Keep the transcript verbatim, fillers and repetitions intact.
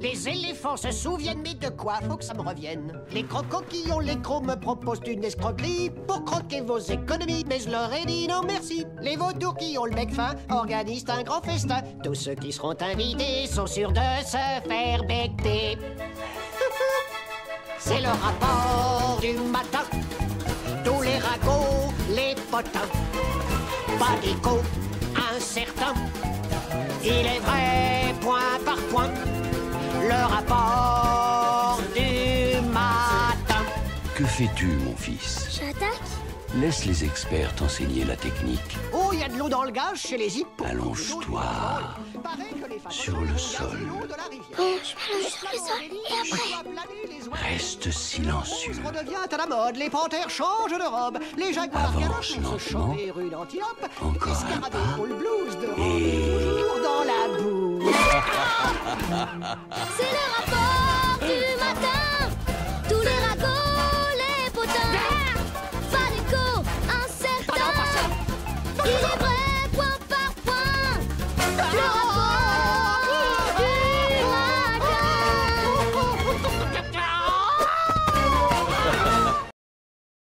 Les éléphants se souviennent, mais de quoi? Faut que ça me revienne. Les crocoquillons, les crocs me proposent une escroquerie pour croquer vos économies, mais je leur ai dit non merci. Les vautours qui ont le bec fin organisent un grand festin. Tous ceux qui seront invités sont sûrs de se faire becter. C'est le rapport du matin. Tous les ragots, les potins. Pas d'écho, incertain. Il est vrai, point par point. Le rapport du matin. Que fais-tu, mon fils? J'attaque. Laisse les experts t'enseigner la technique. Oh, il y a de l'eau dans le gage chez les hippos. Allonge-toi sur le sol. Oh, je m'allonge sur le sol et après. Reste silencieux. On redevient à la mode. Les panthères changent de robe. Les jaguars galopent pour se chanter une antiope. Encore un pas. Et... dans la boue. C'est le rapport.